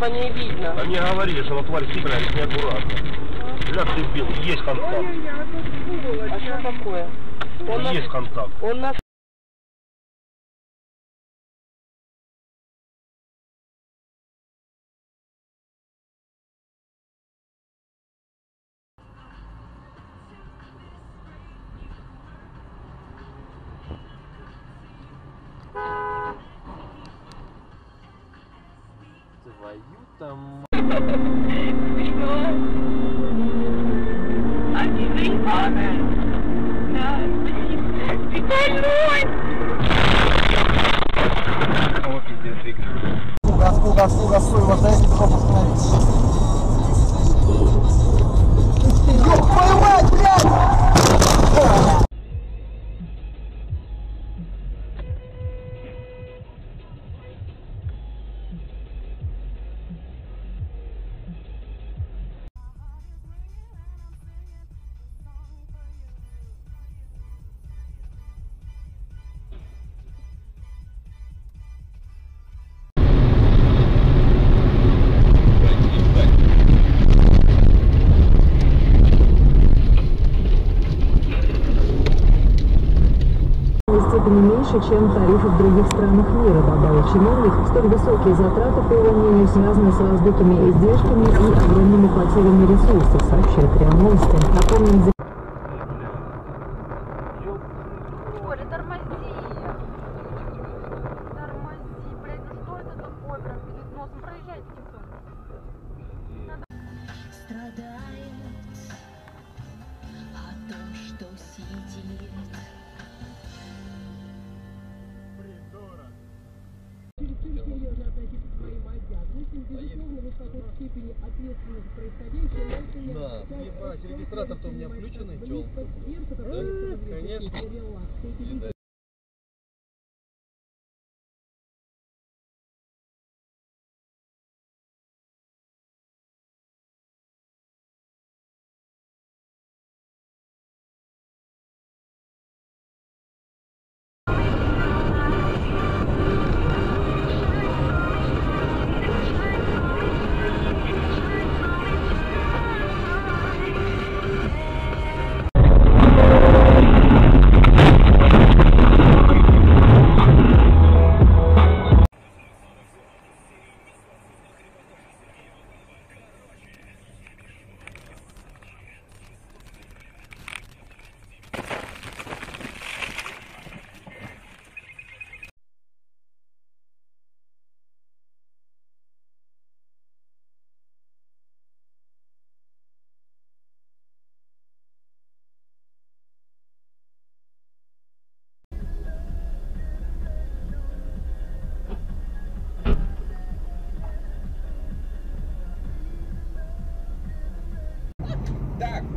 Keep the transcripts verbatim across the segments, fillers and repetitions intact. По ней видно. Они говорили, что на тварь сыгрались неаккуратно. Бля, ты бил, есть контакт. А что такое? Он есть нас... контакт. Он нас... Твою там... О, пиздец, Виктор. Газку, газку, газку, его дайте, чтоб остановить. Ёб твою мать, блядь! Меньше, чем тарифы в других странах мира, добавил чиновник. Столь высокие затраты, по его мнению, связаны с раздутыми издержками и огромными потерями ресурсов, сообщает РИА Новости. Напомним... Оля, тормози! Тормози, блядь, ну что это такое? Прям перед носом проезжайте, типа. Да, ебать, регистратор-то у меня включенный, чел. Да, конечно.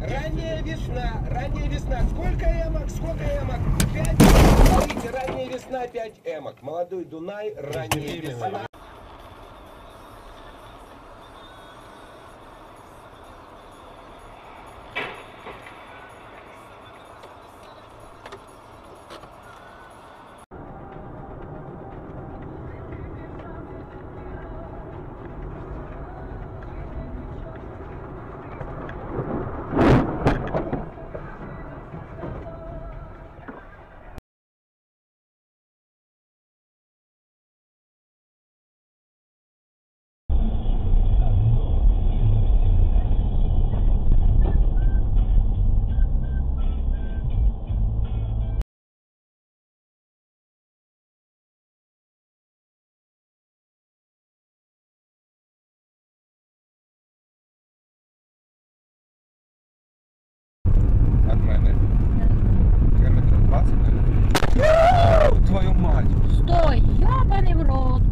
Ранняя весна, ранняя весна. Сколько эмок? Сколько эмок? Пять. Смотрите, ранняя весна, пять эмок. Молодой Дунай, ранняя весна. Стой, ёбаный в рот.